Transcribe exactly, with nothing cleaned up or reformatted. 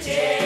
Jay.